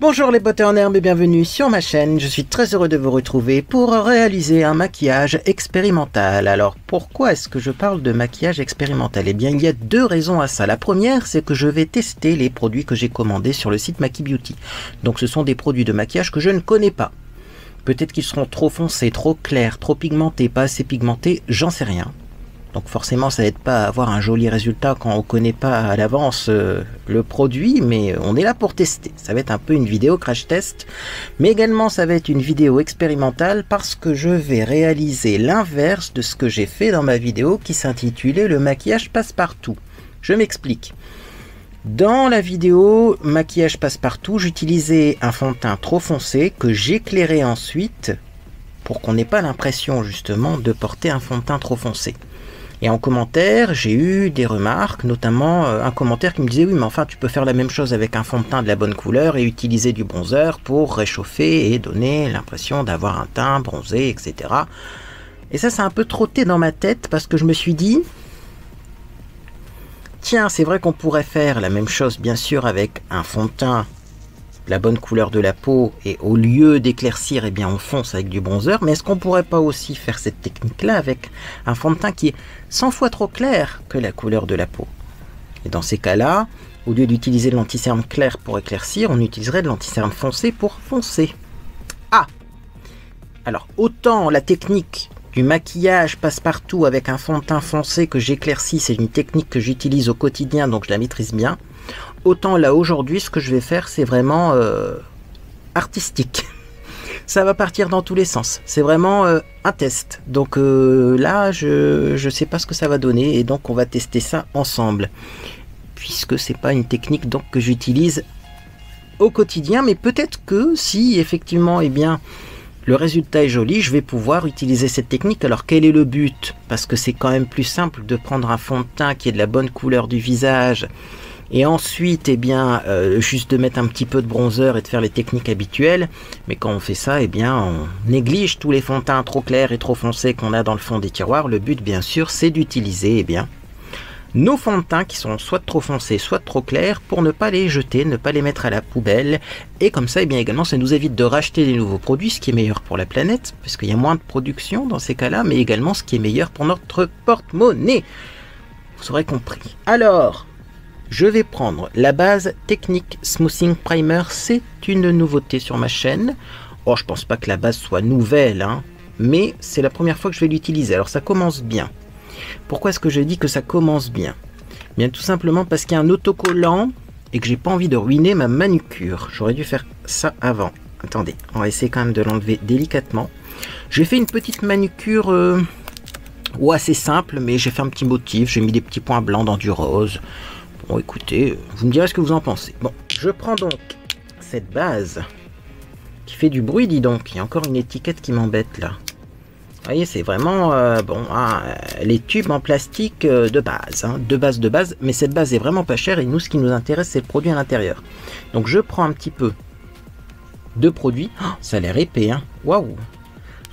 Bonjour les poteurs en herbe et bienvenue sur ma chaîne, je suis très heureux de vous retrouver pour réaliser un maquillage expérimental. Alors pourquoi est-ce que je parle de maquillage expérimental? Eh bien il y a deux raisons à ça. La première c'est que je vais tester les produits que j'ai commandés sur le site Maquibeauty. Donc ce sont des produits de maquillage que je ne connais pas. Peut-être qu'ils seront trop foncés, trop clairs, trop pigmentés, pas assez pigmentés, j'en sais rien. Donc forcément ça n'aide pas à avoir un joli résultat quand on ne connaît pas à l'avance le produit, mais on est là pour tester. Ça va être un peu une vidéo crash test, mais également ça va être une vidéo expérimentale parce que je vais réaliser l'inverse de ce que j'ai fait dans ma vidéo qui s'intitulait « Le maquillage passe-partout ». Je m'explique. Dans la vidéo « Maquillage passe-partout », j'utilisais un fond de teint trop foncé que j'éclairais ensuite pour qu'on n'ait pas l'impression justement de porter un fond de teint trop foncé. Et en commentaire, j'ai eu des remarques, notamment un commentaire qui me disait « Oui, mais enfin, tu peux faire la même chose avec un fond de teint de la bonne couleur et utiliser du bronzer pour réchauffer et donner l'impression d'avoir un teint bronzé, etc. » Et ça a un peu trotté dans ma tête parce que je me suis dit « Tiens, c'est vrai qu'on pourrait faire la même chose, bien sûr, avec un fond de teint de la bonne couleur de la peau et au lieu d'éclaircir, eh bien, on fonce avec du bronzer. Mais est-ce qu'on pourrait pas aussi faire cette technique-là avec un fond de teint qui est 100 fois trop clair que la couleur de la peau? Et dans ces cas-là, au lieu d'utiliser de l'anticerne clair pour éclaircir, on utiliserait de l'anticerne foncé pour foncer. Ah! Alors, autant la technique du maquillage passe-partout avec un fond de teint foncé que j'éclaircis, c'est une technique que j'utilise au quotidien, donc je la maîtrise bien. Autant là aujourd'hui, ce que je vais faire, c'est vraiment artistique. Ça va partir dans tous les sens. C'est vraiment un test. Donc là, je ne sais pas ce que ça va donner. Et donc, on va tester ça ensemble. Puisque c'est pas une technique donc, que j'utilise au quotidien. Mais peut-être que si effectivement, eh bien, le résultat est joli, je vais pouvoir utiliser cette technique. Alors quel est le but? Parce que c'est quand même plus simple de prendre un fond de teint qui est de la bonne couleur du visage. Et ensuite, eh bien, juste de mettre un petit peu de bronzer et de faire les techniques habituelles. Mais quand on fait ça, eh bien, on néglige tous les fonds de teint trop clairs et trop foncés qu'on a dans le fond des tiroirs. Le but, bien sûr, c'est d'utiliser eh bien, nos fonds de teint qui sont soit trop foncés, soit trop clairs pour ne pas les jeter, ne pas les mettre à la poubelle. Et comme ça, eh bien, également, ça nous évite de racheter des nouveaux produits, ce qui est meilleur pour la planète, parce qu'il y a moins de production dans ces cas-là, mais également ce qui est meilleur pour notre porte-monnaie. Vous aurez compris. Alors... je vais prendre la base Technic Smoothing Primer, c'est une nouveauté sur ma chaîne. Oh, je pense pas que la base soit nouvelle, hein, mais c'est la première fois que je vais l'utiliser. Alors ça commence bien. Pourquoi est-ce que je dis que ça commence bien? Bien tout simplement parce qu'il y a un autocollant et que j'ai pas envie de ruiner ma manucure. J'aurais dû faire ça avant. Attendez, on va essayer quand même de l'enlever délicatement. J'ai fait une petite manucure ou assez simple, mais j'ai fait un petit motif, j'ai mis des petits points blancs dans du rose. Bon, écoutez, vous me direz ce que vous en pensez. Bon, je prends donc cette base qui fait du bruit, dis donc. Il y a encore une étiquette qui m'embête, là. Vous voyez, c'est vraiment, bon, hein, les tubes en plastique de base, hein, de base. Mais cette base est vraiment pas chère et nous, ce qui nous intéresse, c'est le produit à l'intérieur. Donc, je prends un petit peu de produit. Oh, ça a l'air épais, hein. Waouh!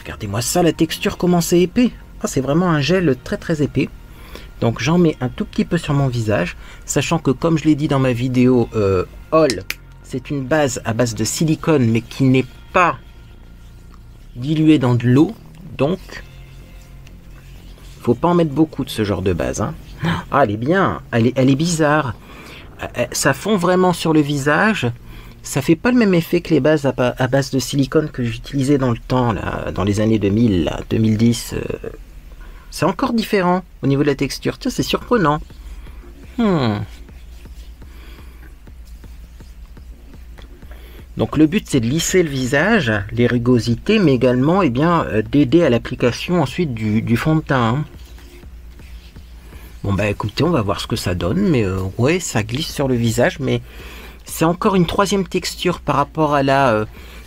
Regardez-moi ça, la texture, comment c'est épais. Oh, c'est vraiment un gel très, très épais. Donc j'en mets un tout petit peu sur mon visage, sachant que comme je l'ai dit dans ma vidéo haul, c'est une base à base de silicone mais qui n'est pas diluée dans de l'eau, donc faut pas en mettre beaucoup de ce genre de base. Hein. Ah elle est bien, elle est bizarre, ça fond vraiment sur le visage, ça fait pas le même effet que les bases à base de silicone que j'utilisais dans le temps, là, dans les années 2000, là, 2010. C'est encore différent au niveau de la texture. Tiens, c'est surprenant. Donc le but, c'est de lisser le visage, les rugosités, mais également eh bien, d'aider à l'application ensuite du fond de teint. Hein. Bon, bah écoutez, on va voir ce que ça donne. Mais ouais, ça glisse sur le visage. Mais c'est encore une troisième texture par rapport à la...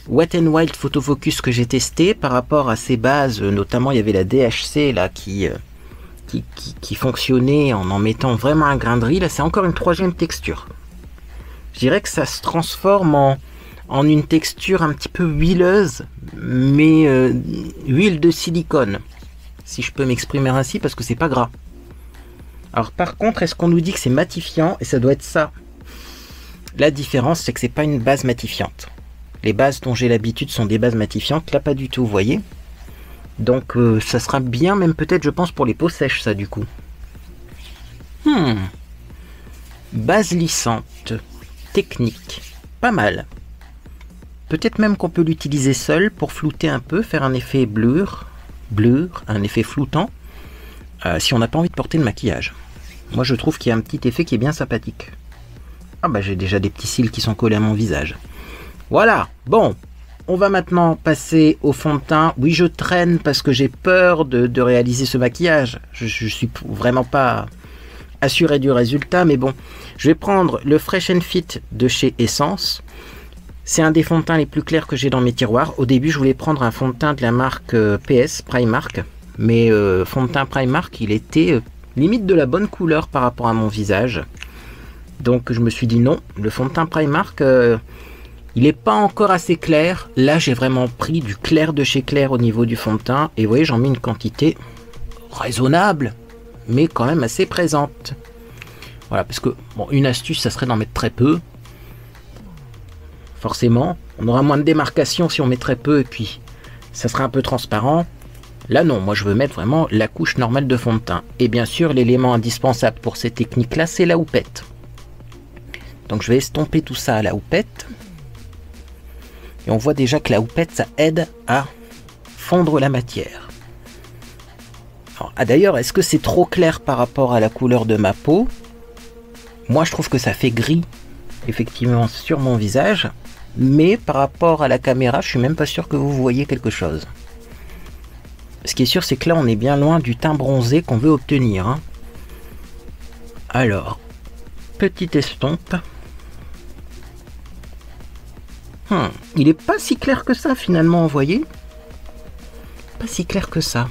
Wet n Wild Photofocus que j'ai testé par rapport à ces bases, notamment il y avait la DHC là qui fonctionnait en mettant vraiment un grain de riz. Là c'est encore une troisième texture. Je dirais que ça se transforme en une texture un petit peu huileuse, mais huile de silicone, si je peux m'exprimer ainsi, parce que c'est pas gras. Alors par contre, est-ce qu'on nous dit que c'est matifiant? Et ça doit être ça. La différence, c'est que c'est pas une base matifiante. Les bases dont j'ai l'habitude sont des bases matifiantes, là pas du tout, vous voyez. Donc ça sera bien, même peut-être je pense pour les peaux sèches ça du coup. Base lissante, technique, pas mal. Peut-être même qu'on peut l'utiliser seul pour flouter un peu, faire un effet blur, un effet floutant, si on n'a pas envie de porter de maquillage. Moi je trouve qu'il y a un petit effet qui est bien sympathique. Ah bah j'ai déjà des petits cils qui sont collés à mon visage. Voilà, bon, on va maintenant passer au fond de teint. Oui, je traîne parce que j'ai peur de réaliser ce maquillage. Je suis vraiment pas assuré du résultat, mais bon. Je vais prendre le Fresh and Fit de chez Essence. C'est un des fonds de teint les plus clairs que j'ai dans mes tiroirs. Au début, je voulais prendre un fond de teint de la marque PS, Primark. Mais fond de teint Primark, il était limite de la bonne couleur par rapport à mon visage. Donc je me suis dit non, le fond de teint Primark, il n'est pas encore assez clair. Là, j'ai vraiment pris du clair de chez clair au niveau du fond de teint. Et vous voyez, j'en mets une quantité raisonnable, mais quand même assez présente. Voilà, parce que, bon, une astuce, ça serait d'en mettre très peu. Forcément, on aura moins de démarcation si on met très peu, et puis ça sera un peu transparent. Là non, moi je veux mettre vraiment la couche normale de fond de teint. Et bien sûr, l'élément indispensable pour ces techniques-là, c'est la houppette. Donc je vais estomper tout ça à la houppette. Et on voit déjà que la houppette, ça aide à fondre la matière. Alors, ah d'ailleurs, est-ce que c'est trop clair par rapport à la couleur de ma peau? Moi, je trouve que ça fait gris, effectivement, sur mon visage. Mais par rapport à la caméra, je suis même pas sûr que vous voyez quelque chose. Ce qui est sûr, c'est que là, on est bien loin du teint bronzé qu'on veut obtenir, hein. Alors... petite estompe. Il est pas si clair que ça finalement, vous voyez, pas si clair que ça.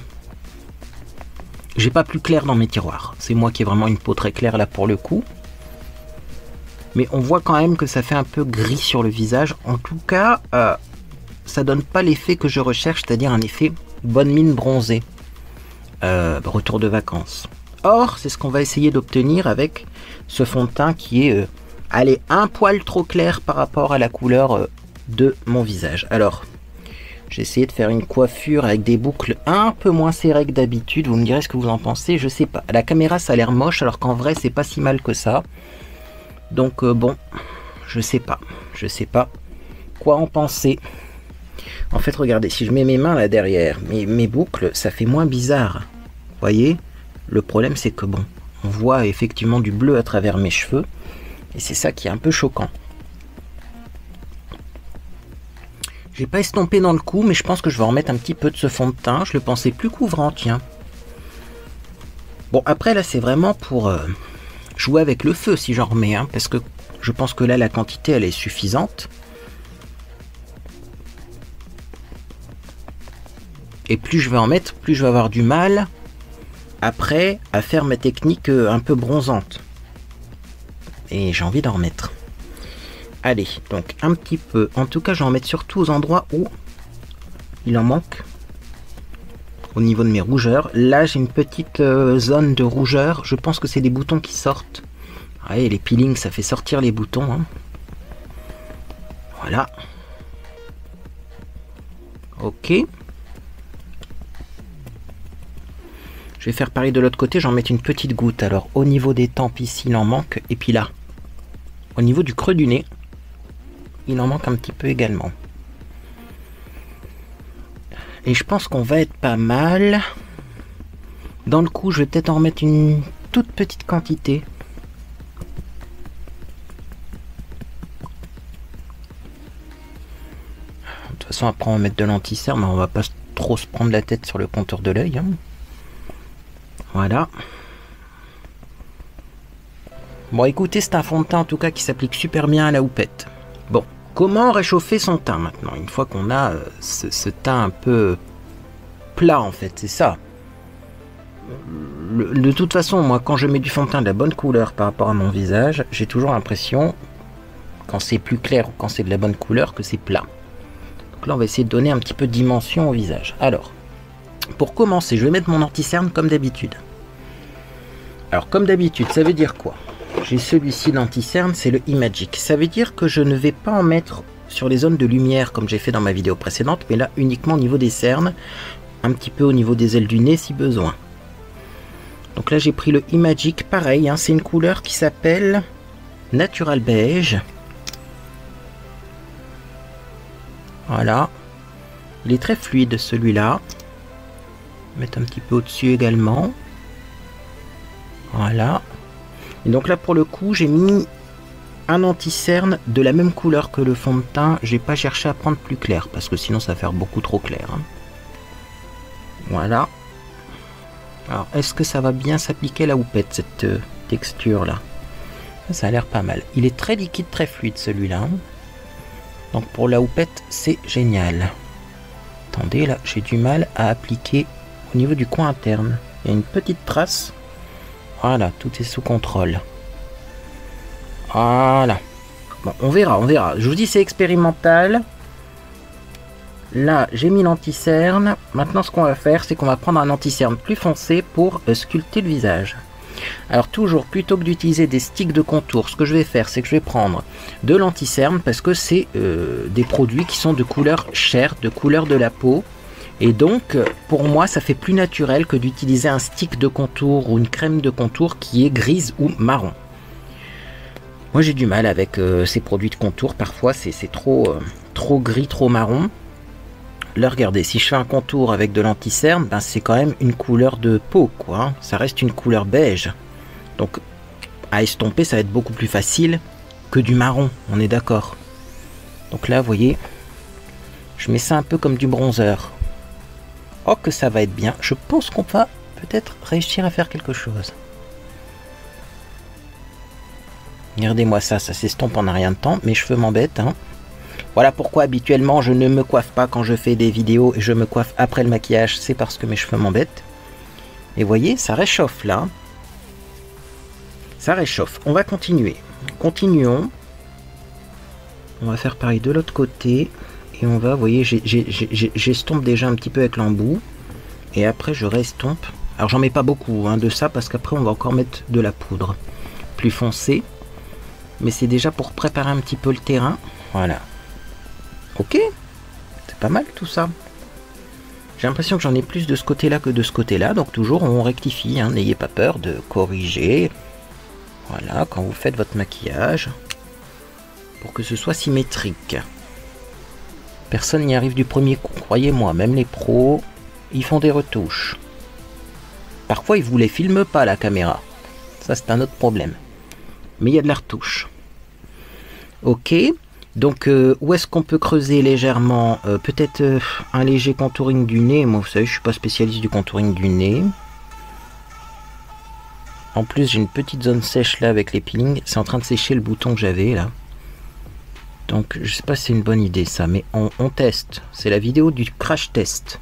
J'ai pas plus clair dans mes tiroirs, c'est moi qui ai vraiment une peau très claire là pour le coup, mais on voit quand même que ça fait un peu gris sur le visage. En tout cas ça donne pas l'effet que je recherche, c'est à dire un effet bonne mine bronzée, retour de vacances. Or, c'est ce qu'on va essayer d'obtenir avec ce fond de teint qui est, allez, un poil trop clair par rapport à la couleur de mon visage. Alors, j'ai essayé de faire une coiffure avec des boucles un peu moins serrées que d'habitude. Vous me direz ce que vous en pensez, je sais pas. À la caméra, ça a l'air moche, alors qu'en vrai, c'est pas si mal que ça. Donc, bon, je sais pas quoi en penser. En fait, regardez, si je mets mes mains là derrière, mes boucles, ça fait moins bizarre, voyez ? Le problème, c'est que bon, on voit effectivement du bleu à travers mes cheveux, et c'est ça qui est un peu choquant. J'ai pas estompé dans le cou, mais je pense que je vais en remettre un petit peu de ce fond de teint. Je le pensais plus couvrant, tiens. Bon, après là, c'est vraiment pour jouer avec le feu si j'en remets, hein, parce que je pense que là, la quantité, elle est suffisante. Et plus je vais en mettre, plus je vais avoir du mal après à faire ma technique un peu bronzante, et j'ai envie d'en remettre. Allez, donc un petit peu, en tout cas je vais en mettre surtout aux endroits où il en manque au niveau de mes rougeurs. Là j'ai une petite zone de rougeur, je pense que c'est des boutons qui sortent. Ouais, les peelings ça fait sortir les boutons, hein. Voilà, ok. Je vais faire pareil de l'autre côté, j'en mets une petite goutte. Alors au niveau des tempes ici, il en manque. Et puis là, au niveau du creux du nez, il en manque un petit peu également. Et je pense qu'on va être pas mal. Dans le cou, je vais peut-être en remettre une toute petite quantité. De toute façon, après on va mettre de l'anti-cerne, mais on va pas trop se prendre la tête sur le contour de l'œil, hein. Voilà. Bon, écoutez, c'est un fond de teint en tout cas qui s'applique super bien à la houppette. Bon, comment réchauffer son teint maintenant, une fois qu'on a ce teint un peu plat en fait, c'est ça. De toute façon, moi, quand je mets du fond de teint de la bonne couleur par rapport à mon visage, j'ai toujours l'impression, quand c'est plus clair ou quand c'est de la bonne couleur, que c'est plat. Donc là, on va essayer de donner un petit peu de dimension au visage. Alors... pour commencer, je vais mettre mon anti-cerne comme d'habitude. Alors, comme d'habitude, ça veut dire quoi? J'ai celui-ci, l'anti-cerne, c'est le IMAGIC. Ça veut dire que je ne vais pas en mettre sur les zones de lumière comme j'ai fait dans ma vidéo précédente, mais là uniquement au niveau des cernes, un petit peu au niveau des ailes du nez si besoin. Donc là j'ai pris le IMAGIC, pareil, hein, c'est une couleur qui s'appelle Natural Beige. Voilà, il est très fluide celui-là. Mettre un petit peu au-dessus également. Voilà. Et donc là pour le coup j'ai mis un anti-cerne de la même couleur que le fond de teint. J'ai pas cherché à prendre plus clair parce que sinon ça va faire beaucoup trop clair. Voilà. Alors est-ce que ça va bien s'appliquer à la houppette cette texture là? Ça a l'air pas mal. Il est très liquide, très fluide celui-là. Donc pour la houppette c'est génial. Attendez, là j'ai du mal à appliquer au niveau du coin interne. Il y a une petite trace. Voilà, tout est sous contrôle. Voilà. Bon, on verra, on verra. Je vous dis, c'est expérimental. Là, j'ai mis l'anti-cerne. Maintenant, ce qu'on va faire, c'est qu'on va prendre un anti-cerne plus foncé pour sculpter le visage. Alors, toujours, plutôt que d'utiliser des sticks de contour, ce que je vais faire, c'est que je vais prendre de l'anti-cerne parce que c'est des produits qui sont de couleur chair, de couleur de la peau. Et donc, pour moi, ça fait plus naturel que d'utiliser un stick de contour ou une crème de contour qui est grise ou marron. Moi, j'ai du mal avec ces produits de contour. Parfois, c'est trop gris, trop marron. Là, regardez, si je fais un contour avec de l'anti-cerne, ben, c'est quand même une couleur de peau, quoi. Ça reste une couleur beige. Donc, à estomper, ça va être beaucoup plus facile que du marron. On est d'accord. Donc là, vous voyez, je mets ça un peu comme du bronzer. Oh que ça va être bien, je pense qu'on va peut-être réussir à faire quelque chose. Regardez-moi ça, ça s'estompe en un rien de temps, mes cheveux m'embêtent. Hein. Voilà pourquoi habituellement je ne me coiffe pas quand je fais des vidéos et je me coiffe après le maquillage, c'est parce que mes cheveux m'embêtent. Et voyez, ça réchauffe là. Ça réchauffe, on va continuer. Continuons. On va faire pareil de l'autre côté. Et on va, vous voyez, j'estompe déjà un petit peu avec l'embout. Et après, je restompe. Alors, j'en mets pas beaucoup hein, de ça, parce qu'après, on va encore mettre de la poudre plus foncée. Mais c'est déjà pour préparer un petit peu le terrain. Voilà. Ok. C'est pas mal, tout ça. J'ai l'impression que j'en ai plus de ce côté-là que de ce côté-là. Donc, toujours, on rectifie. Hein, n'ayez pas peur de corriger. Voilà, quand vous faites votre maquillage. Pour que ce soit symétrique. Personne n'y arrive du premier coup, croyez-moi, même les pros, ils font des retouches. Parfois, ils ne vous les filment pas, la caméra. Ça, c'est un autre problème. Mais il y a de la retouche. Ok, donc où est-ce qu'on peut creuser légèrement? Peut-être un léger contouring du nez. Moi, vous savez, je ne suis pas spécialiste du contouring du nez. En plus, j'ai une petite zone sèche là avec les peelings. C'est en train de sécher le bouton que j'avais là. Donc, je sais pas si c'est une bonne idée ça, mais on teste. C'est la vidéo du crash test.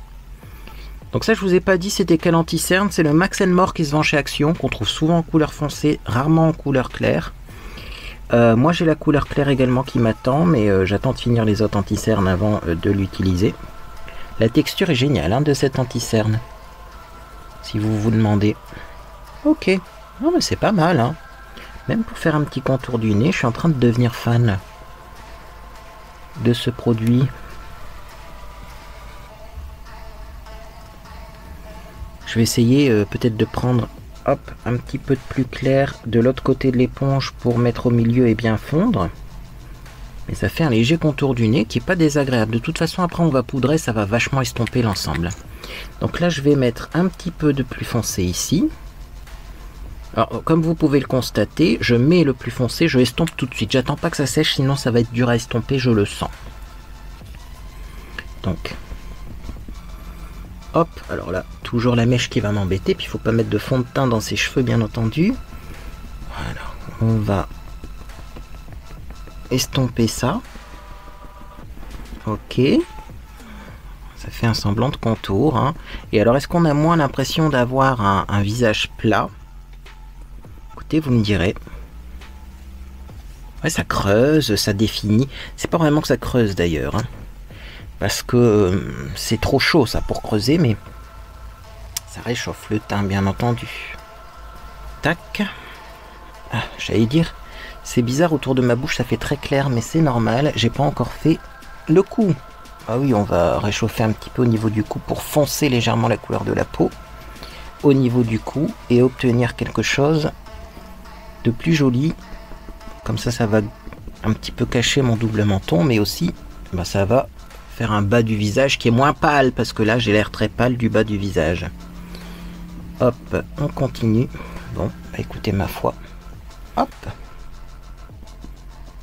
Donc ça, je vous ai pas dit, c'était quel anti-cerne. C'est le Max & More qui se vend chez Action, qu'on trouve souvent en couleur foncée, rarement en couleur claire. Moi, j'ai la couleur claire également qui m'attend, mais j'attends de finir les autres anti-cernes avant de l'utiliser. La texture est géniale hein, de cet anti-cerne, si vous vous demandez. Ok, non, mais c'est pas mal. Hein. Même pour faire un petit contour du nez, je suis en train de devenir fan de ce produit. Je vais essayer peut-être de prendre hop, un petit peu de plus clair de l'autre côté de l'éponge pour mettre au milieu et bien fondre. Mais ça fait un léger contour du nez qui est pas désagréable. De toute façon, après on va poudrer, ça va vachement estomper l'ensemble. Donc là, je vais mettre un petit peu de plus foncé ici. Alors, comme vous pouvez le constater, je mets le plus foncé, je estompe tout de suite. J'attends pas que ça sèche, sinon ça va être dur à estomper, je le sens. Donc, hop, alors là, toujours la mèche qui va m'embêter, puis il faut pas mettre de fond de teint dans ses cheveux, bien entendu. Voilà, on va estomper ça. Ok. Ça fait un semblant de contour. Hein. Et alors, est-ce qu'on a moins l'impression d'avoir un visage plat ? Vous me direz. Ouais, ça creuse, ça définit. C'est pas vraiment que ça creuse d'ailleurs. Hein, parce que c'est trop chaud ça pour creuser, mais ça réchauffe le teint bien entendu. Tac. Ah, j'allais dire, c'est bizarre autour de ma bouche, ça fait très clair, mais c'est normal, j'ai pas encore fait le coup. Ah oui, on va réchauffer un petit peu au niveau du cou pour foncer légèrement la couleur de la peau au niveau du cou et obtenir quelque chose de plus joli. Comme ça, ça va un petit peu cacher mon double menton, mais aussi bah, ça va faire un bas du visage qui est moins pâle, parce que là j'ai l'air très pâle du bas du visage. Hop, on continue. Bon, bah, écoutez, ma foi. Hop.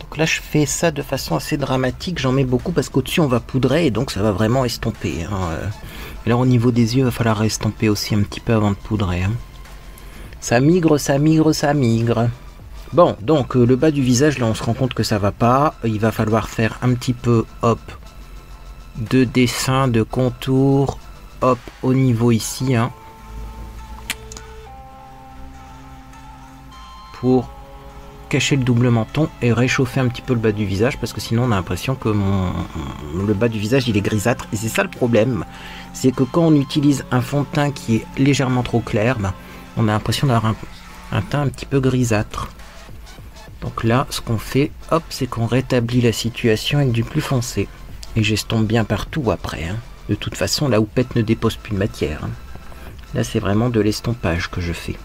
Donc là je fais ça de façon assez dramatique, j'en mets beaucoup parce qu'au-dessus on va poudrer et donc ça va vraiment estomper. Hein. Et là au niveau des yeux il va falloir estomper aussi un petit peu avant de poudrer. Hein. Ça migre, ça migre, ça migre. Bon, donc le bas du visage, là on se rend compte que ça va pas. Il va falloir faire un petit peu, hop, de dessin, de contour, hop, au niveau ici. Hein, pour cacher le double menton et réchauffer un petit peu le bas du visage, parce que sinon on a l'impression que le bas du visage il est grisâtre, et c'est ça le problème, c'est que quand on utilise un fond de teint qui est légèrement trop clair, ben, on a l'impression d'avoir un teint un petit peu grisâtre. Donc là ce qu'on fait, hop, c'est qu'on rétablit la situation avec du plus foncé, et j'estompe bien partout après, hein. De toute façon la houppette ne dépose plus de matière, hein. Là c'est vraiment de l'estompage que je fais.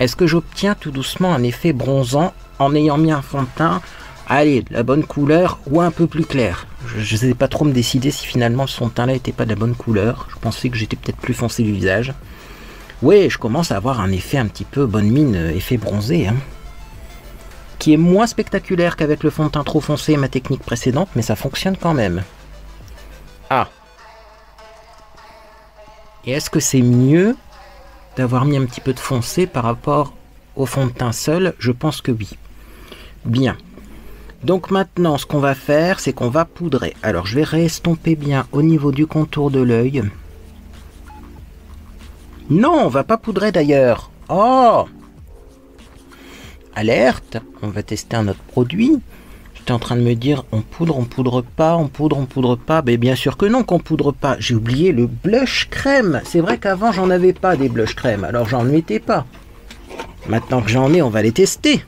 Est-ce que j'obtiens tout doucement un effet bronzant en ayant mis un fond de teint, allez, de la bonne couleur ou un peu plus clair? Je ne sais pas trop me décider si finalement ce fond de teint là n'était pas de la bonne couleur. Je pensais que j'étais peut-être plus foncé du visage. Ouais, je commence à avoir un effet un petit peu bonne mine, effet bronzé, hein, qui est moins spectaculaire qu'avec le fond de teint trop foncé et ma technique précédente, mais ça fonctionne quand même. Ah. Et est-ce que c'est mieux d'avoir mis un petit peu de foncé par rapport au fond de teint seul? Je pense que oui. Bien. Donc maintenant, ce qu'on va faire, c'est qu'on va poudrer. Alors, je vais réestomper bien au niveau du contour de l'œil. Non, on va pas poudrer d'ailleurs. Oh! Alerte, on va tester un autre produit. J'étais en train de me dire, on poudre pas, on poudre, Mais bien sûr que non qu'on poudre pas. J'ai oublié le blush crème. C'est vrai qu'avant, j'en avais pas des blush crème, alors j'en mettais pas. Maintenant que j'en ai, on va les tester.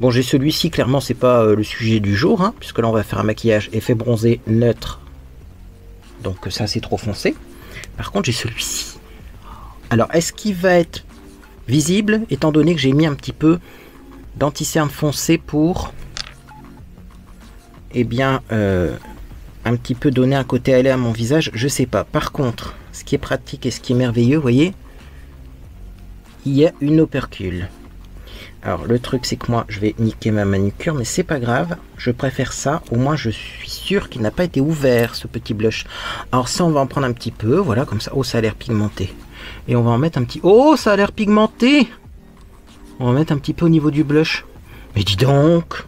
Bon, j'ai celui-ci, clairement, c'est pas le sujet du jour, hein, puisque là, on va faire un maquillage effet bronzé neutre. Donc ça, c'est trop foncé. Par contre, j'ai celui-ci. Alors, est-ce qu'il va être visible, étant donné que j'ai mis un petit peu d'anticerne foncé pour, eh bien, un petit peu donner un côté ailé à mon visage? Je sais pas. Par contre, ce qui est pratique et ce qui est merveilleux, vous voyez, il y a une opercule. Alors, le truc, c'est que moi, je vais niquer ma manucure, mais c'est pas grave. Je préfère ça. Au moins, je suis sûr qu'il n'a pas été ouvert, ce petit blush. Alors, ça, on va en prendre un petit peu. Voilà, comme ça. Oh, ça a l'air pigmenté. Et on va en mettre un petit... Oh, ça a l'air pigmenté. On va en mettre un petit peu au niveau du blush. Mais dis donc.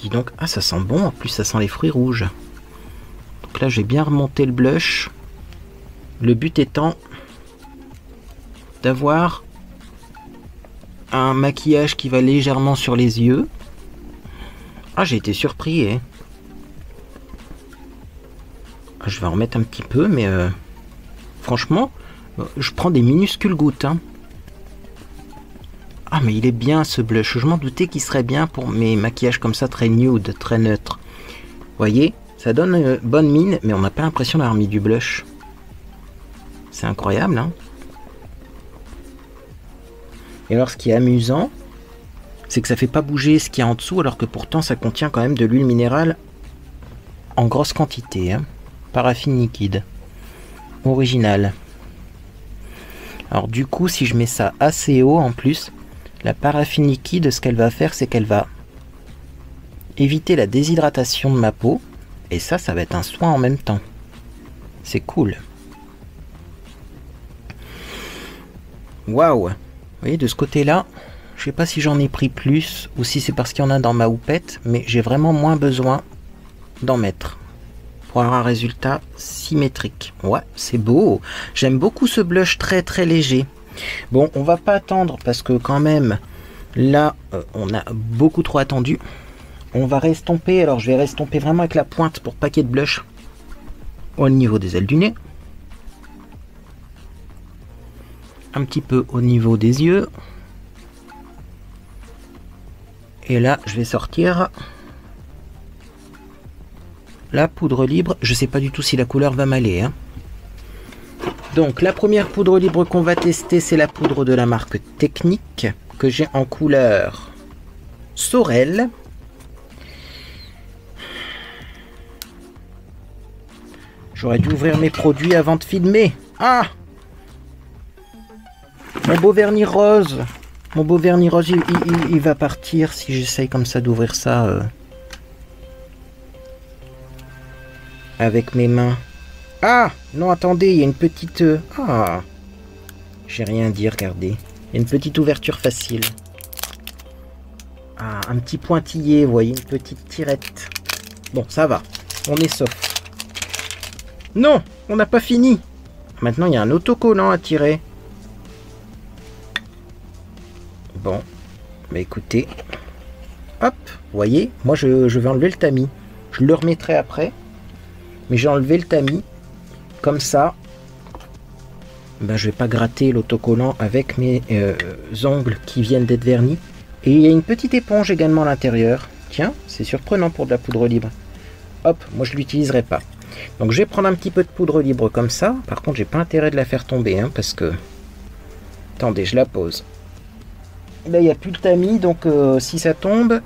Dis donc. Ah, ça sent bon. En plus, ça sent les fruits rouges. Donc là, j'ai bien remonté le blush. Le but étant d'avoir un maquillage qui va légèrement sur les yeux. Ah, j'ai été surpris. Eh. Je vais en remettre un petit peu, mais franchement... Je prends des minuscules gouttes. Hein. Ah, mais il est bien ce blush. Je m'en doutais qu'il serait bien pour mes maquillages comme ça, très nude, très neutre. Vous voyez, ça donne bonne mine, mais on n'a pas l'impression d'avoir mis du blush. C'est incroyable. Hein. Et alors, ce qui est amusant, c'est que ça ne fait pas bouger ce qu'il y a en dessous, alors que pourtant, ça contient quand même de l'huile minérale en grosse quantité. Hein. Paraffine liquide. Original. Alors du coup, si je mets ça assez haut en plus, la paraffine liquide, ce qu'elle va faire, c'est qu'elle va éviter la déshydratation de ma peau. Et ça, ça va être un soin en même temps. C'est cool. Waouh! Vous voyez, de ce côté-là, je sais pas si j'en ai pris plus ou si c'est parce qu'il y en a dans ma houppette, mais j'ai vraiment moins besoin d'en mettre. Pour avoir un résultat symétrique. Ouais, c'est beau. J'aime beaucoup ce blush très très léger. Bon, on va pas attendre parce que quand même, là, on a beaucoup trop attendu. On va restomper. Alors, je vais restomper vraiment avec la pointe pour paquet de blush au niveau des ailes du nez. Un petit peu au niveau des yeux. Et là, je vais sortir la poudre libre. Je ne sais pas du tout si la couleur va m'aller, hein. Donc, la première poudre libre qu'on va tester, c'est la poudre de la marque Technic, que j'ai en couleur Sorel. J'aurais dû ouvrir mes produits avant de filmer. Ah! Mon beau vernis rose. Mon beau vernis rose, il va partir si j'essaye comme ça d'ouvrir ça avec mes mains. Ah! Non, attendez, il y a une petite... Ah! J'ai rien dit, regardez. Il y a une petite ouverture facile. Ah, un petit pointillé, vous voyez, une petite tirette. Bon, ça va. On est sauf. Non, on n'a pas fini. Maintenant, il y a un autocollant à tirer. Bon, bah écoutez. Hop, vous voyez, moi je vais enlever le tamis. Je le remettrai après. Mais j'ai enlevé le tamis. Comme ça, ben, je vais pas gratter l'autocollant avec mes ongles qui viennent d'être vernis. Et il y a une petite éponge également à l'intérieur. Tiens, c'est surprenant pour de la poudre libre. Hop, moi je l'utiliserai pas. Donc je vais prendre un petit peu de poudre libre comme ça. Par contre, j'ai pas intérêt de la faire tomber, hein, parce que... Attendez, je la pose. Là, il n'y a plus de tamis, donc si ça tombe,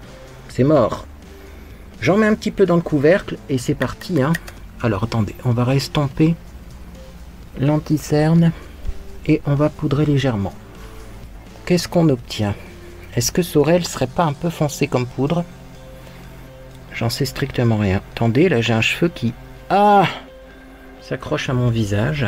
c'est mort. J'en mets un petit peu dans le couvercle et c'est parti, hein. Alors, attendez, on va restomper l'anticerne et on va poudrer légèrement. Qu'est-ce qu'on obtient? Est-ce que Sorel serait pas un peu foncé comme poudre? J'en sais strictement rien. Attendez, là, j'ai un cheveu qui... Ah! S'accroche à mon visage.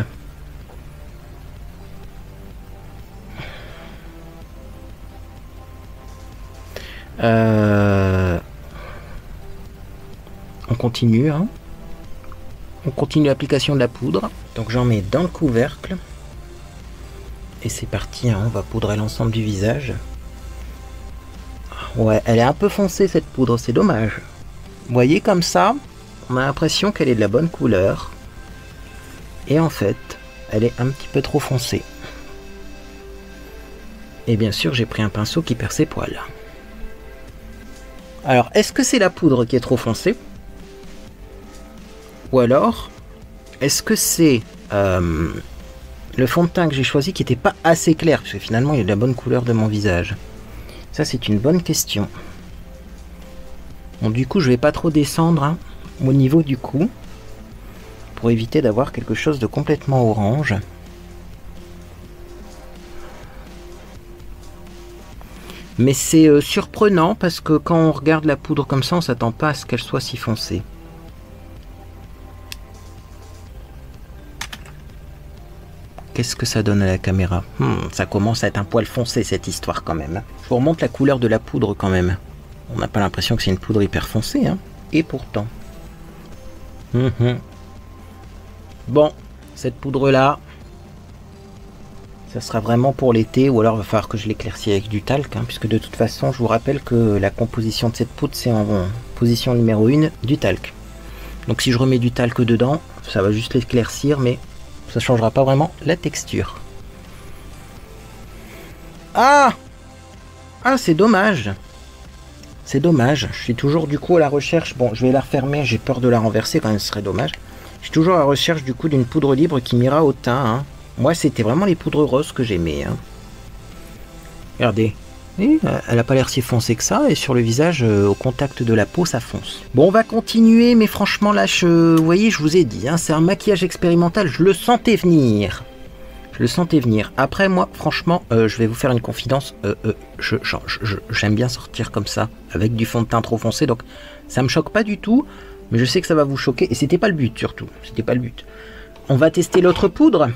On continue, hein. On continue l'application de la poudre. Donc j'en mets dans le couvercle. Et c'est parti, hein. On va poudrer l'ensemble du visage. Ouais, elle est un peu foncée cette poudre, c'est dommage. Vous voyez comme ça, on a l'impression qu'elle est de la bonne couleur. Et en fait, elle est un petit peu trop foncée. Et bien sûr, j'ai pris un pinceau qui perd ses poils. Alors, est-ce que c'est la poudre qui est trop foncée? Ou alors, est-ce que c'est le fond de teint que j'ai choisi qui n'était pas assez clair? Parce que finalement, il y a de la bonne couleur de mon visage. Ça, c'est une bonne question. Bon, du coup, je ne vais pas trop descendre, hein, au niveau du cou. Pour éviter d'avoir quelque chose de complètement orange. Mais c'est surprenant parce que quand on regarde la poudre comme ça, on ne s'attend pas à ce qu'elle soit si foncée. Qu'est-ce que ça donne à la caméra? Ça commence à être un poil foncé cette histoire quand même. Je vous remonte la couleur de la poudre quand même. On n'a pas l'impression que c'est une poudre hyper foncée, hein. Et pourtant. Bon, cette poudre là, ça sera vraiment pour l'été, ou alors il va falloir que je l'éclaircisse avec du talc, hein, puisque de toute façon je vous rappelle que la composition de cette poudre c'est en position numéro 1 du talc. Donc si je remets du talc dedans, ça va juste l'éclaircir, mais ça changera pas vraiment la texture. Ah! Ah, c'est dommage. C'est dommage. Je suis toujours du coup à la recherche. Bon, je vais la refermer. J'ai peur de la renverser quand même. Ce serait dommage. Je suis toujours à la recherche du coup d'une poudre libre qui m'ira au teint, hein. Moi, c'était vraiment les poudres roses que j'aimais, hein. Regardez. Et elle n'a pas l'air si foncée que ça. Et sur le visage, au contact de la peau, ça fonce. Bon, on va continuer. Mais franchement, là, vous voyez, je vous ai dit, hein, c'est un maquillage expérimental. Je le sentais venir. Je le sentais venir. Après, moi, franchement, je vais vous faire une confidence. J'aime bien sortir comme ça, avec du fond de teint trop foncé. Donc, ça ne me choque pas du tout. Mais je sais que ça va vous choquer. Et c'était pas le but, surtout. C'était pas le but. On va tester l'autre poudre.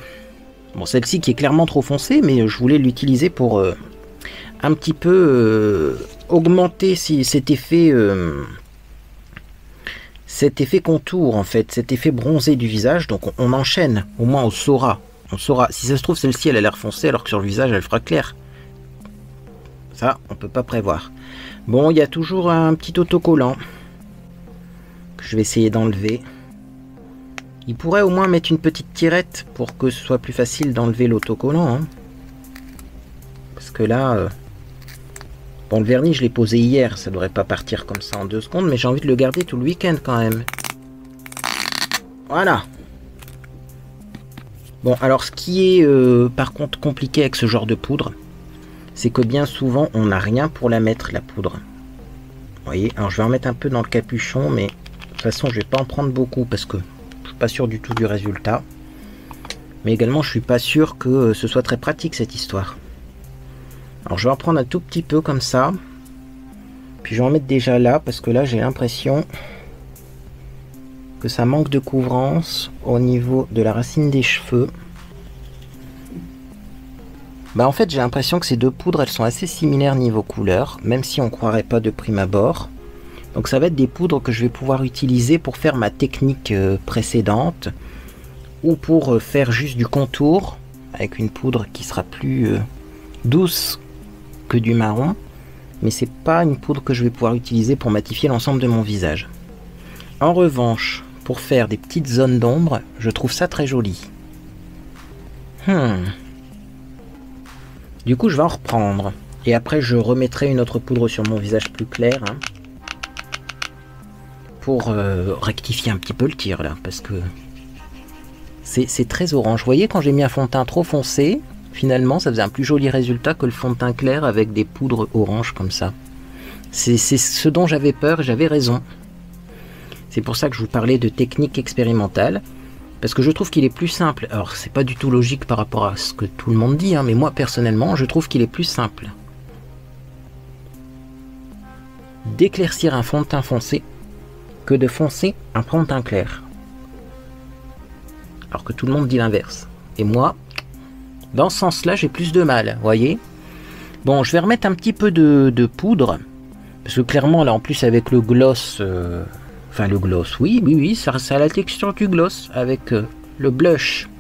Bon, celle-ci qui est clairement trop foncée. Mais je voulais l'utiliser pour... un petit peu augmenter cet effet contour, en fait, cet effet bronzé du visage. Donc on enchaîne, au moins on saura. On saura. Si ça se trouve, celle-ci, elle a l'air foncée, alors que sur le visage, elle fera clair. Ça, on peut pas prévoir. Bon, il y a toujours un petit autocollant que je vais essayer d'enlever. Il pourrait au moins mettre une petite tirette pour que ce soit plus facile d'enlever l'autocollant, hein. Parce que là... Bon, le vernis, je l'ai posé hier, ça devrait pas partir comme ça en 2 secondes, mais j'ai envie de le garder tout le week-end quand même. Voilà. Bon, alors ce qui est par contre compliqué avec ce genre de poudre, c'est que bien souvent on n'a rien pour la mettre, la poudre. Vous voyez, alors je vais en mettre un peu dans le capuchon, mais de toute façon je vais pas en prendre beaucoup parce que je suis pas sûr du tout du résultat. Mais également je suis pas sûr que ce soit très pratique cette histoire. Alors je vais en prendre un tout petit peu comme ça, puis je vais en mettre déjà là parce que là j'ai l'impression que ça manque de couvrance au niveau de la racine des cheveux. Bah en fait j'ai l'impression que ces deux poudres elles sont assez similaires niveau couleur, même si on ne croirait pas de prime abord. Donc ça va être des poudres que je vais pouvoir utiliser pour faire ma technique précédente, ou pour faire juste du contour avec une poudre qui sera plus douce que du marron, mais c'est pas une poudre que je vais pouvoir utiliser pour matifier l'ensemble de mon visage. En revanche, pour faire des petites zones d'ombre, je trouve ça très joli. Du coup, je vais en reprendre. Et après, je remettrai une autre poudre sur mon visage plus clair. Hein, pour rectifier un petit peu le tir, là. Parce que c'est très orange. Vous voyez, quand j'ai mis un fond de teint trop foncé, finalement, ça faisait un plus joli résultat que le fond de teint clair avec des poudres orange comme ça. C'est ce dont j'avais peur et j'avais raison. C'est pour ça que je vous parlais de technique expérimentale, parce que je trouve qu'il est plus simple. Alors, c'est pas du tout logique par rapport à ce que tout le monde dit, hein, mais moi, personnellement, je trouve qu'il est plus simple d'éclaircir un fond de teint foncé que de foncer un fond de teint clair. Alors que tout le monde dit l'inverse. Et moi, dans ce sens-là, j'ai plus de mal, voyez. Bon, je vais remettre un petit peu de poudre, parce que clairement, là, en plus, avec le gloss... Enfin le gloss, oui, ça a la texture du gloss avec le blush.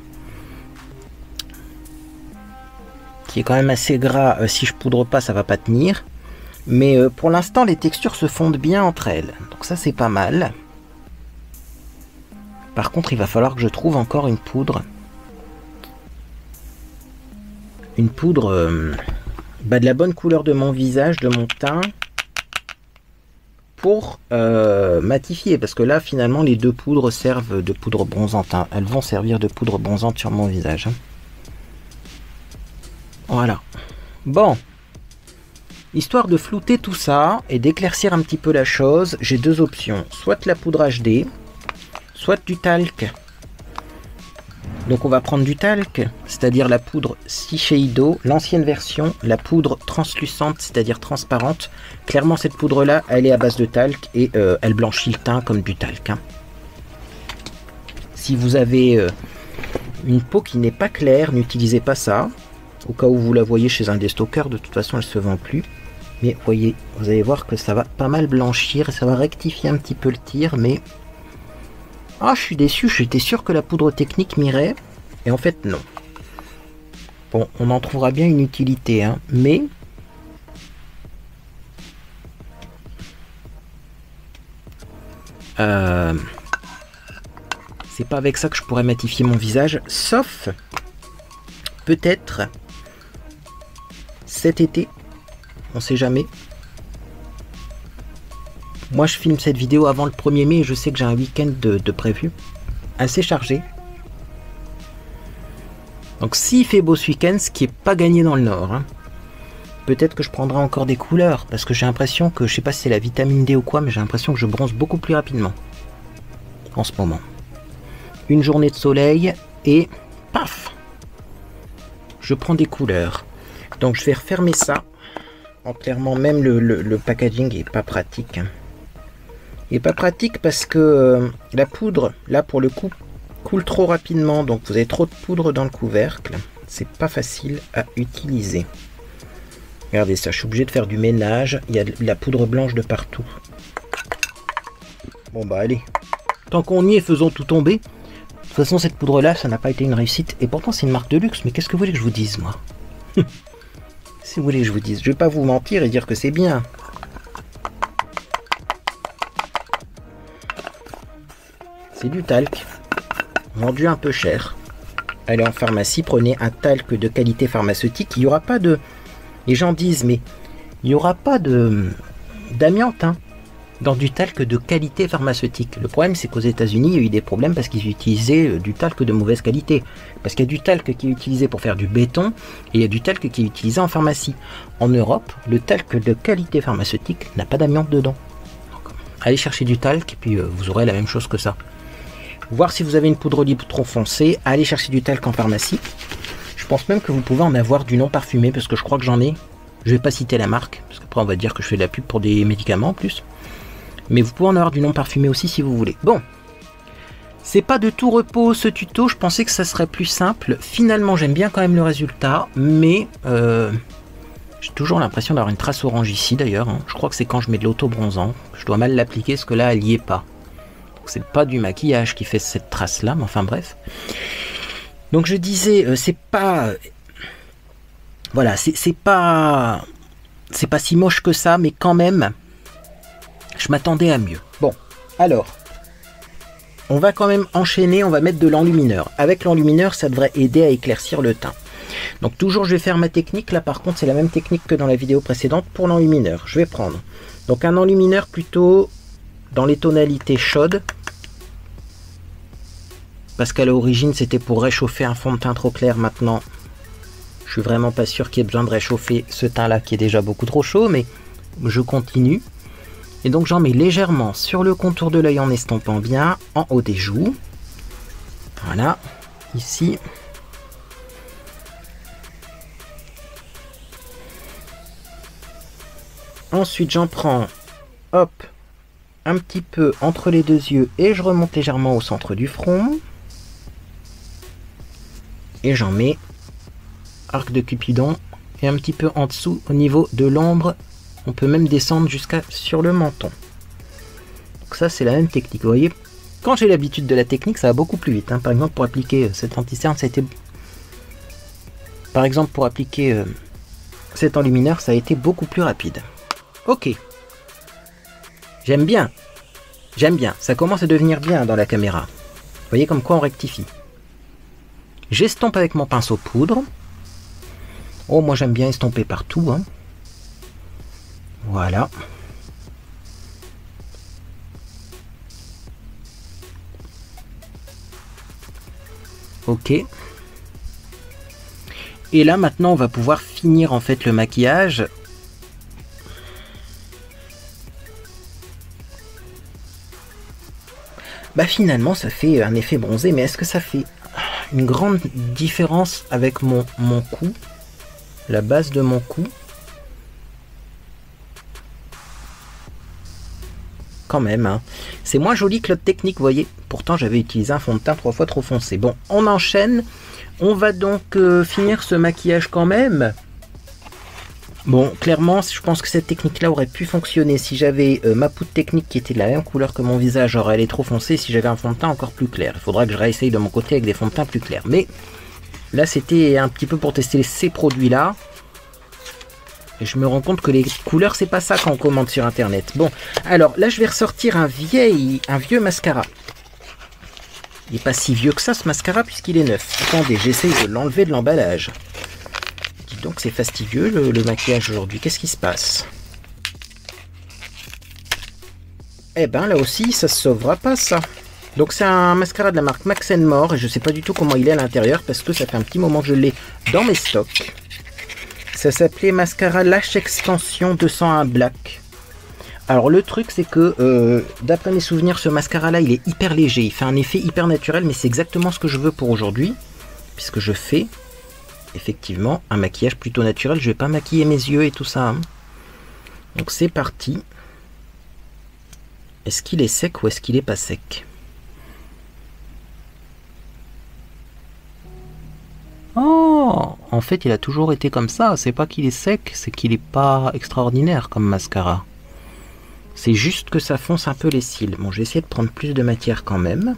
Qui est quand même assez gras, si je poudre pas ça va pas tenir. Mais pour l'instant les textures se fondent bien entre elles, donc ça c'est pas mal. Par contre il va falloir que je trouve encore une poudre. Une poudre de la bonne couleur de mon visage, de mon teint. Pour matifier, parce que là finalement les deux poudres servent de poudre bronzante, hein. Elles vont servir de poudre bronzante sur mon visage, hein. Voilà, bon, histoire de flouter tout ça et d'éclaircir un petit peu la chose, j'ai deux options, soit la poudre HD, soit du talc. Donc on va prendre du talc, c'est-à-dire la poudre Shiseido, l'ancienne version, la poudre translucente, c'est-à-dire transparente. Clairement cette poudre-là, elle est à base de talc et elle blanchit le teint comme du talc, hein. Si vous avez une peau qui n'est pas claire, n'utilisez pas ça. Au cas où vous la voyez chez un déstockeur, de toute façon elle ne se vend plus. Mais voyez, vous allez voir que ça va pas mal blanchir et ça va rectifier un petit peu le tir, mais... Ah, je suis déçu, j'étais sûr que la poudre technique m'irait, et en fait non. Bon, on en trouvera bien une utilité, hein, mais... C'est pas avec ça que je pourrais matifier mon visage, sauf, peut-être, cet été, on sait jamais. Moi je filme cette vidéo avant le 1er mai et je sais que j'ai un week-end de prévu, assez chargé. Donc s'il fait beau ce week-end, ce qui n'est pas gagné dans le nord, hein, peut-être que je prendrai encore des couleurs, parce que j'ai l'impression que, je sais pas si c'est la vitamine D ou quoi, mais j'ai l'impression que je bronze beaucoup plus rapidement en ce moment. Une journée de soleil et paf, je prends des couleurs. Donc je vais refermer ça, bon, clairement même le packaging est pas pratique, hein. Et pas pratique parce que la poudre, là pour le coup, coule trop rapidement. Donc vous avez trop de poudre dans le couvercle. C'est pas facile à utiliser. Regardez ça, je suis obligé de faire du ménage. Il y a de la poudre blanche de partout. Bon bah allez. Tant qu'on y est, faisons tout tomber. De toute façon, cette poudre-là, ça n'a pas été une réussite. Et pourtant, c'est une marque de luxe. Mais qu'est-ce que vous voulez que je vous dise, moi? Si vous voulez que je vous dise. Je vais pas vous mentir et dire que c'est bien. C'est du talc, vendu un peu cher. Allez en pharmacie, prenez un talc de qualité pharmaceutique. Il n'y aura pas de... Les gens disent, mais il n'y aura pas d'amiante hein, dans du talc de qualité pharmaceutique. Le problème, c'est qu'aux États-Unis, il y a eu des problèmes parce qu'ils utilisaient du talc de mauvaise qualité. Parce qu'il y a du talc qui est utilisé pour faire du béton et il y a du talc qui est utilisé en pharmacie. En Europe, le talc de qualité pharmaceutique n'a pas d'amiante dedans. Donc, allez chercher du talc et puis vous aurez la même chose que ça. Voir si vous avez une poudre libre trop foncée, allez chercher du talc en pharmacie. Je pense même que vous pouvez en avoir du non parfumé parce que je crois que j'en ai. Je vais pas citer la marque parce qu'après on va dire que je fais de la pub pour des médicaments en plus. Mais vous pouvez en avoir du non parfumé aussi si vous voulez. Bon, c'est pas de tout repos ce tuto, je pensais que ça serait plus simple. Finalement j'aime bien quand même le résultat, mais j'ai toujours l'impression d'avoir une trace orange ici d'ailleurs. Hein. Je crois que c'est quand je mets de l'auto-bronzant, je dois mal l'appliquer parce que là elle n'y est pas. C'est pas du maquillage qui fait cette trace là, mais enfin bref. Donc je disais, c'est pas... Voilà, c'est pas si moche que ça, mais quand même... Je m'attendais à mieux. Bon, alors, on va quand même enchaîner, on va mettre de l'enlumineur. Avec l'enlumineur, ça devrait aider à éclaircir le teint. Donc toujours, je vais faire ma technique. Là, par contre, c'est la même technique que dans la vidéo précédente pour l'enlumineur. Je vais prendre donc un enlumineur plutôt dans les tonalités chaudes. Parce qu'à l'origine, c'était pour réchauffer un fond de teint trop clair. Maintenant, je suis vraiment pas sûr qu'il y ait besoin de réchauffer ce teint-là qui est déjà beaucoup trop chaud, mais je continue. Et donc j'en mets légèrement sur le contour de l'œil en estampant bien, en haut des joues. Voilà, ici. Ensuite j'en prends, hop, un petit peu entre les deux yeux et je remonte légèrement au centre du front. Et j'en mets arc de Cupidon et un petit peu en dessous au niveau de l'ombre. On peut même descendre jusqu'à sur le menton. Donc ça, c'est la même technique. Vous voyez, quand j'ai l'habitude de la technique, ça va beaucoup plus vite. Hein. Par exemple, pour appliquer cette anti-cerne, ça a été... Par exemple, pour appliquer cet enlumineur, ça a été beaucoup plus rapide. Ok. J'aime bien. J'aime bien. Ça commence à devenir bien dans la caméra. Vous voyez comme quoi on rectifie. J'estompe avec mon pinceau poudre. Oh, moi j'aime bien estomper partout. Hein. Voilà. Ok. Et là maintenant on va pouvoir finir en fait le maquillage. Bah finalement ça fait un effet bronzé, mais est-ce que ça fait une grande différence avec mon cou, la base de mon cou? Quand même, hein. C'est moins joli que l'autre technique, vous voyez. Pourtant, j'avais utilisé un fond de teint 3 fois trop foncé. Bon, on enchaîne. On va donc finir ce maquillage quand même. Bon, clairement, je pense que cette technique-là aurait pu fonctionner. Si j'avais ma poudre technique qui était de la même couleur que mon visage, alors elle est trop foncée. Si j'avais un fond de teint encore plus clair, il faudra que je réessaye de mon côté avec des fonds de teint plus clairs. Mais là, c'était un petit peu pour tester ces produits-là. Et je me rends compte que les couleurs, c'est pas ça quand on commande sur internet. Bon, alors là je vais ressortir un vieux mascara. Il n'est pas si vieux que ça ce mascara puisqu'il est neuf. Attendez, j'essaye de l'enlever de l'emballage. Dis donc, c'est fastidieux le maquillage aujourd'hui. Qu'est-ce qui se passe? Eh ben là aussi, ça se sauvera pas ça. Donc c'est un mascara de la marque Max & More. Et je sais pas du tout comment il est à l'intérieur parce que ça fait un petit moment que je l'ai dans mes stocks. Ça s'appelait Mascara Lash Extension 201 Black. Alors le truc c'est que d'après mes souvenirs ce mascara là il est hyper léger. Il fait un effet hyper naturel mais c'est exactement ce que je veux pour aujourd'hui. Puisque je fais effectivement un maquillage plutôt naturel. Je vais pas maquiller mes yeux et tout ça. Hein. Donc c'est parti. Est-ce qu'il est sec ou est-ce qu'il est pas sec? Oh, en fait, il a toujours été comme ça. C'est pas qu'il est sec, c'est qu'il est pas extraordinaire comme mascara. C'est juste que ça fonce un peu les cils. Bon, j'ai essayé de prendre plus de matière quand même.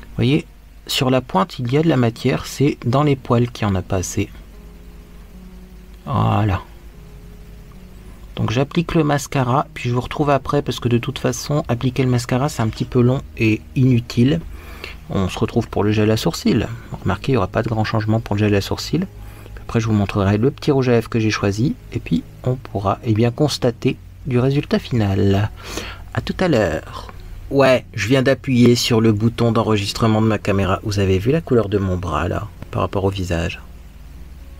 Vous voyez, sur la pointe, il y a de la matière. C'est dans les poils qu'il n'y en a pas assez. Voilà. Donc, j'applique le mascara, puis je vous retrouve après, parce que de toute façon, appliquer le mascara, c'est un petit peu long et inutile. On se retrouve pour le gel à sourcils. Remarquez, il n'y aura pas de grand changement pour le gel à sourcils. Après, je vous montrerai le petit rouge à lèvres que j'ai choisi et puis on pourra constater du résultat final. À tout à l'heure. Ouais, je viens d'appuyer sur le bouton d'enregistrement de ma caméra. Vous avez vu la couleur de mon bras là, par rapport au visage?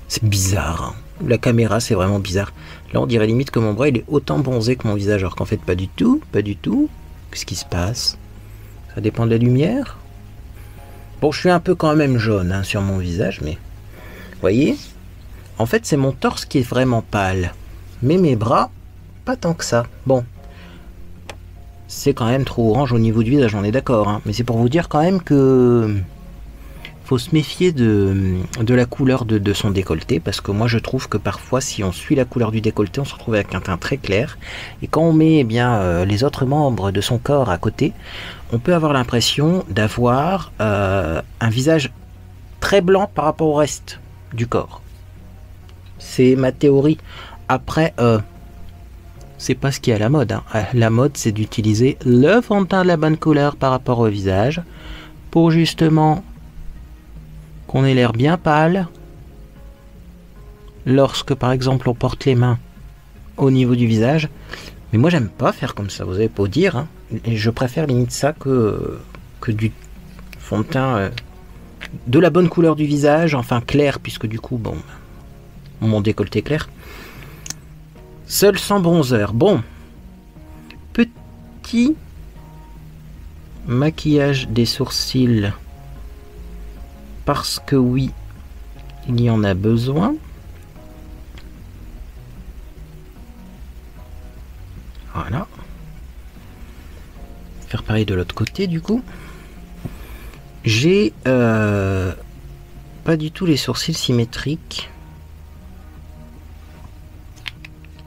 C'est bizarre, hein. La caméra, c'est vraiment bizarre. Là, on dirait limite que mon bras, il est autant bronzé que mon visage, alors qu'en fait, pas du tout, pas du tout. Qu'est-ce qui se passe? Ça dépend de la lumière. Bon, je suis un peu quand même jaune hein, sur mon visage, mais... Vous voyez? En fait, c'est mon torse qui est vraiment pâle. Mais mes bras, pas tant que ça. Bon. C'est quand même trop orange au niveau du visage, on est d'accord. Hein. Mais c'est pour vous dire quand même que... faut se méfier de la couleur de son décolleté, parce que moi je trouve que parfois si on suit la couleur du décolleté, on se retrouve avec un teint très clair, et quand on met les autres membres de son corps à côté, on peut avoir l'impression d'avoir un visage très blanc par rapport au reste du corps. C'est ma théorie. Après c'est pas ce qui est à la mode, hein. La mode, c'est d'utiliser le fond de teint de la bonne couleur par rapport au visage pour justement qu'on ait l'air bien pâle lorsque par exemple on porte les mains au niveau du visage. Mais moi j'aime pas faire comme ça, vous avez beau dire hein. Et je préfère limite ça que du fond de teint de la bonne couleur du visage, enfin clair, puisque du coup bon, mon décolleté est clair, seul sans bronzer. Bon, petit maquillage des sourcils, parce que oui, il y en a besoin. Voilà. Faire pareil de l'autre côté du coup. J'ai pas du tout les sourcils symétriques.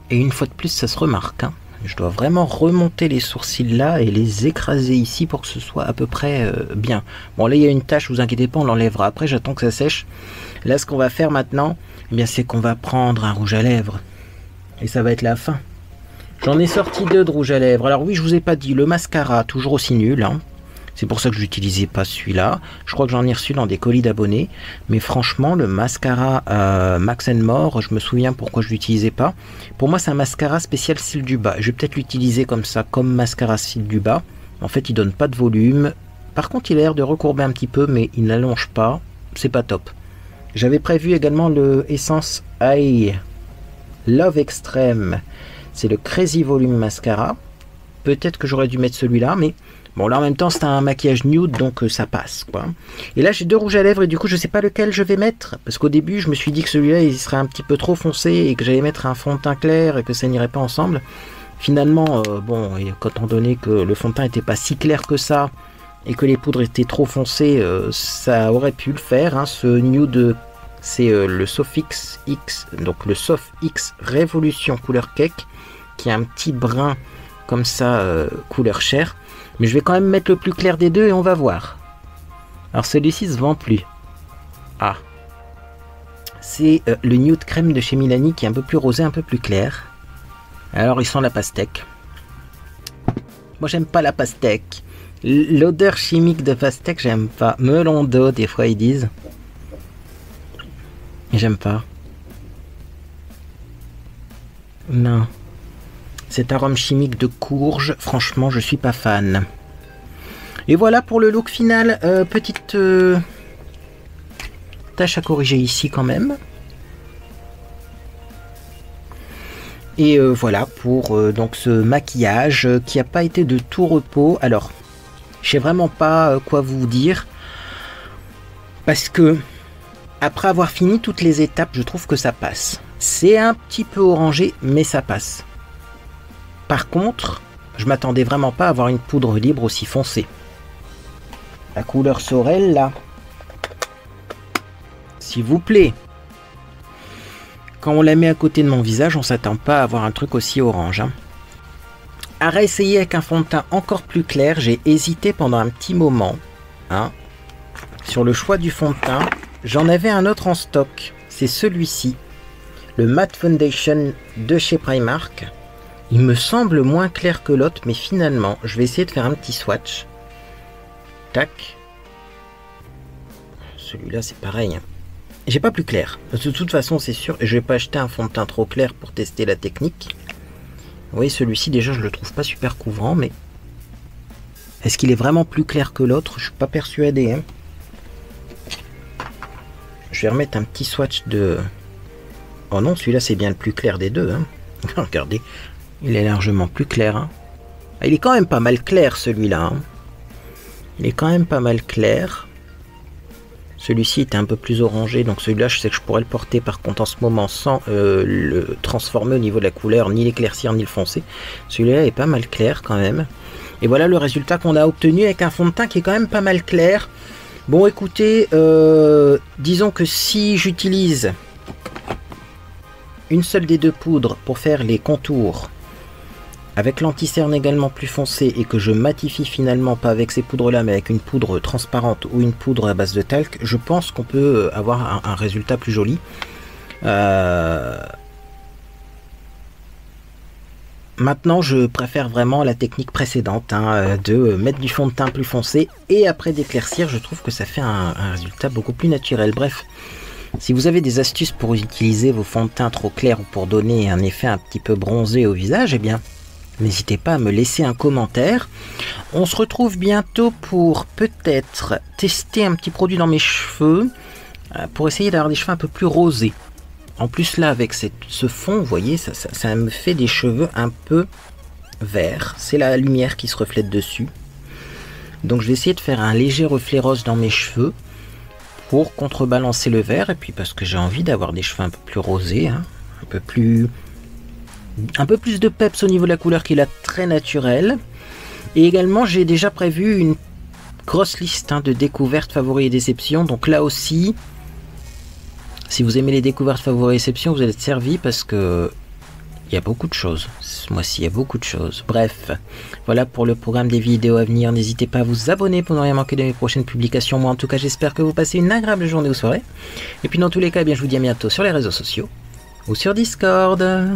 Et une fois de plus, ça se remarque. Hein. Je dois vraiment remonter les sourcils là et les écraser ici pour que ce soit à peu près bien. Bon, là il y a une tache, vous inquiétez pas, on l'enlèvera après, j'attends que ça sèche. Là ce qu'on va faire maintenant, eh bien, c'est qu'on va prendre un rouge à lèvres. Et ça va être la fin. J'en ai sorti deux de rouge à lèvres. Alors oui, je vous ai pas dit, le mascara, toujours aussi nul. Hein. C'est pour ça que je n'utilisais pas celui-là. Je crois que j'en ai reçu dans des colis d'abonnés. Mais franchement, le mascara Max & More, je me souviens pourquoi je ne l'utilisais pas. Pour moi, c'est un mascara spécial cils du bas. Je vais peut-être l'utiliser comme ça, comme mascara cils du bas. En fait, il ne donne pas de volume. Par contre, il a l'air de recourber un petit peu, mais il n'allonge pas. C'est pas top. J'avais prévu également le Essence Eye Love Extreme. C'est le Crazy Volume Mascara. Peut-être que j'aurais dû mettre celui-là, mais... Bon, là en même temps c'est un maquillage nude, donc ça passe quoi. Et là j'ai deux rouges à lèvres et du coup je sais pas lequel je vais mettre, parce qu'au début je me suis dit que celui-là il serait un petit peu trop foncé et que j'allais mettre un fond de teint clair et que ça n'irait pas ensemble. Finalement bon, et quand on donnait que le fond de teint était pas si clair que ça et que les poudres étaient trop foncées, ça aurait pu le faire hein, ce nude. C'est le Sofix X, donc le Sofix Revolution couleur cake, qui a un petit brin comme ça couleur chair. Mais je vais quand même mettre le plus clair des deux et on va voir. Alors celui-ci se vend plus. Ah. C'est le nude crème de chez Milani qui est un peu plus rosé, un peu plus clair. Alors il sent la pastèque. Moi j'aime pas la pastèque. L'odeur chimique de pastèque, j'aime pas. Melon d'eau, des fois ils disent. J'aime pas. Non. Cet arôme chimique de courge, franchement, je suis pas fan. Et voilà pour le look final. Petite tâche à corriger ici quand même. Et voilà pour donc ce maquillage qui n'a pas été de tout repos. Alors, je sais vraiment pas quoi vous dire, parce que après avoir fini toutes les étapes, je trouve que ça passe. C'est un petit peu orangé, mais ça passe. Par contre, je m'attendais vraiment pas à avoir une poudre libre aussi foncée. La couleur Sorel, là. S'il vous plaît. Quand on la met à côté de mon visage, on s'attend pas à avoir un truc aussi orange. Hein. À réessayer avec un fond de teint encore plus clair, j'ai hésité pendant un petit moment. Hein, sur le choix du fond de teint, j'en avais un autre en stock. C'est celui-ci. Le Matte Foundation de chez Primark. Il me semble moins clair que l'autre, mais finalement, je vais essayer de faire un petit swatch. Tac. Celui-là, c'est pareil. J'ai pas plus clair. Parce que de toute façon, c'est sûr, je vais pas acheter un fond de teint trop clair pour tester la technique. Vous voyez, celui-ci, déjà, je le trouve pas super couvrant, mais... Est-ce qu'il est vraiment plus clair que l'autre? Je suis pas persuadé, hein. Je vais remettre un petit swatch de... Oh non, celui-là, c'est bien le plus clair des deux, hein. Regardez, il est largement plus clair, hein. Il est quand même pas mal clair, celui-là, hein. Il est quand même pas mal clair. Celui-ci était un peu plus orangé, donc celui-là, je sais que je pourrais le porter par contre en ce moment sans le transformer au niveau de la couleur, ni l'éclaircir, ni le foncer. Celui-là est pas mal clair quand même. Et voilà le résultat qu'on a obtenu avec un fond de teint qui est quand même pas mal clair. Bon, écoutez, disons que si j'utilise une seule des deux poudres pour faire les contours, avec l'anti-cerne également plus foncé, et que je matifie finalement pas avec ces poudres-là, mais avec une poudre transparente ou une poudre à base de talc, je pense qu'on peut avoir un résultat plus joli. Maintenant, je préfère vraiment la technique précédente, hein, de mettre du fond de teint plus foncé et après d'éclaircir. Je trouve que ça fait un résultat beaucoup plus naturel. Bref, si vous avez des astuces pour utiliser vos fonds de teint trop clairs ou pour donner un effet un petit peu bronzé au visage, eh bien... n'hésitez pas à me laisser un commentaire. On se retrouve bientôt pour peut-être tester un petit produit dans mes cheveux, pour essayer d'avoir des cheveux un peu plus rosés. En plus là, avec ce fond, vous voyez, ça me fait des cheveux un peu verts. C'est la lumière qui se reflète dessus. Donc je vais essayer de faire un léger reflet rose dans mes cheveux pour contrebalancer le vert. Et puis parce que j'ai envie d'avoir des cheveux un peu plus rosés, hein, un peu plus de peps au niveau de la couleur qui est là très naturelle. Et également, j'ai déjà prévu une grosse liste, hein, de découvertes, favoris et déceptions. Donc là aussi, si vous aimez les découvertes, favoris et déceptions, vous allez être servi, parce que il y a beaucoup de choses. Ce mois-ci, il y a beaucoup de choses. Bref, voilà pour le programme des vidéos à venir. N'hésitez pas à vous abonner pour ne rien manquer de mes prochaines publications. Moi, en tout cas, j'espère que vous passez une agréable journée ou soirée. Et puis, dans tous les cas, eh bien, je vous dis à bientôt sur les réseaux sociaux ou sur Discord.